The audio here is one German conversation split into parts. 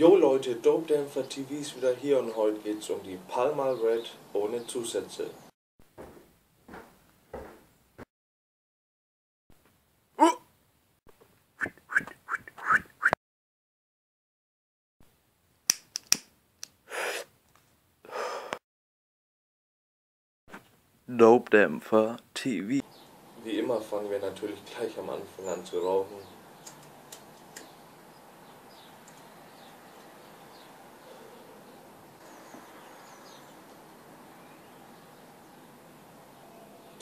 Jo Leute, DopeDämpferTV ist wieder hier und heute geht es um die Pall Mall Red ohne Zusätze. DopeDämpferTV. Wie immer fangen wir natürlich gleich am Anfang an zu rauchen.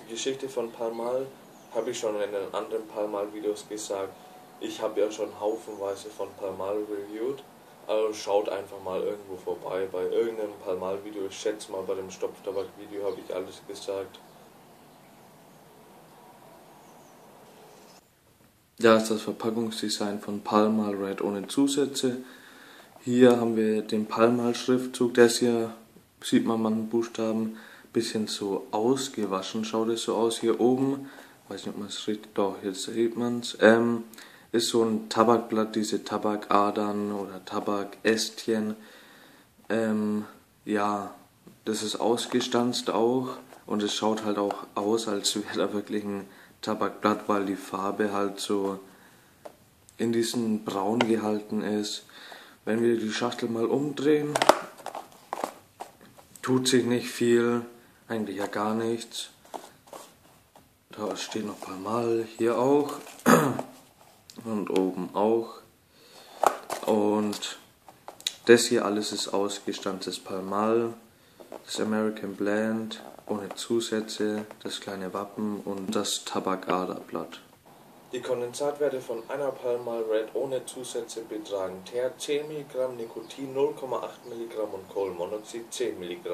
Die Geschichte von Pall Mall habe ich schon in den anderen Pall Mall Videos gesagt. Ich habe ja schon haufenweise von Pall Mall reviewed. Also schaut einfach mal irgendwo vorbei bei irgendeinem Pall Mall Video. Ich schätze mal, bei dem Stopftabak Video habe ich alles gesagt. Da ist das Verpackungsdesign von Pall Mall Red ohne Zusätze. Hier haben wir den Pall Mall Schriftzug. Das hier sieht man manchen Buchstaben. Bisschen so ausgewaschen schaut es so aus hier oben, weiß nicht, ob man es richtig, doch jetzt sieht man es, ist so ein Tabakblatt, diese Tabakadern oder Tabakästchen, ja, das ist ausgestanzt auch und es schaut halt auch aus, als wäre da wirklich ein Tabakblatt, weil die Farbe halt so in diesen Braun gehalten ist. Wenn wir die Schachtel mal umdrehen, tut sich nicht viel. Eigentlich ja gar nichts. Da steht noch Pall Mall, hier auch und oben auch. Und das hier alles ist ausgestanztes Pall Mall, das American Blend ohne Zusätze, das kleine Wappen und das Tabakaderblatt. Die Kondensatwerte von einer Pall Mall Red ohne Zusätze betragen Teer 10 mg, Nikotin 0,8 mg und Kohlenmonoxid 10 mg.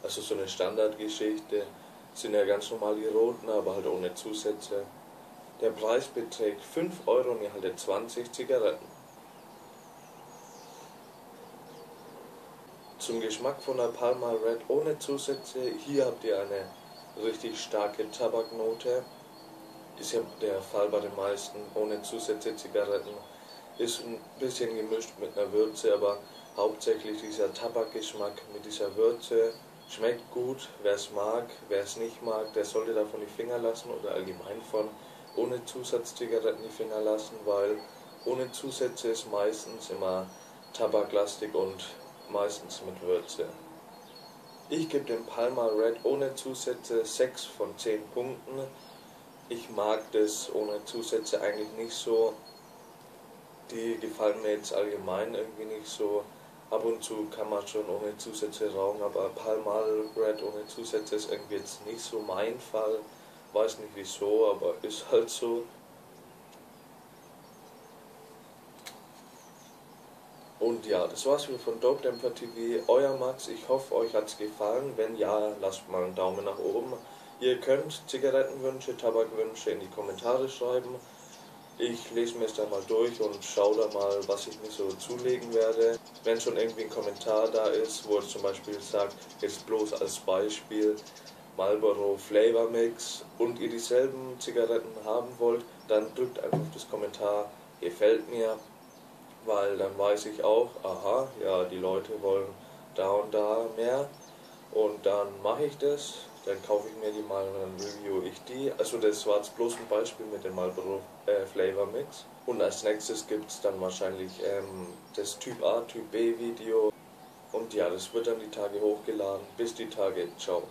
Also so eine Standardgeschichte, sind ja ganz normal die roten, aber halt ohne Zusätze. Der Preis beträgt 5 Euro und ihr haltet 20 Zigaretten. Zum Geschmack von der Pall Mall Red ohne Zusätze, hier habt ihr eine richtig starke Tabaknote. Ist ja der Fall bei den meisten ohne Zusätze Zigaretten. Ist ein bisschen gemischt mit einer Würze, aber hauptsächlich dieser Tabakgeschmack mit dieser Würze. Schmeckt gut, wer es mag, wer es nicht mag, der sollte davon die Finger lassen oder allgemein von ohne Zusatzzigaretten die Finger lassen, weil ohne Zusätze ist meistens immer tabaklastig und meistens mit Würze. Ich gebe dem Pall Mall Red ohne Zusätze 6 von 10 Punkten. Ich mag das ohne Zusätze eigentlich nicht so, die gefallen mir jetzt allgemein irgendwie nicht so. Ab und zu kann man schon ohne Zusätze rauchen, aber Pall Mall Red ohne Zusätze ist irgendwie jetzt nicht so mein Fall. Weiß nicht wieso, aber ist halt so. Und ja, das war's von DopeDämpferTV, euer Max. Ich hoffe, euch hat's gefallen. Wenn ja, lasst mal einen Daumen nach oben. Ihr könnt Zigarettenwünsche, Tabakwünsche in die Kommentare schreiben. Ich lese mir es dann mal durch und schaue da mal, was ich mir so zulegen werde. Wenn schon irgendwie ein Kommentar da ist, wo es zum Beispiel sagt, jetzt bloß als Beispiel Marlboro Flavor Mix und ihr dieselben Zigaretten haben wollt, dann drückt einfach auf das Kommentar, gefällt mir, weil dann weiß ich auch, aha, ja, die Leute wollen da und da mehr und dann mache ich das. Dann kaufe ich mir die mal und dann review ich die. Also das war jetzt bloß ein Beispiel mit dem Marlboro Flavor Mix. Und als nächstes gibt es dann wahrscheinlich das Typ A, Typ B Video. Und ja, das wird dann die Tage hochgeladen. Bis die Tage. Ciao.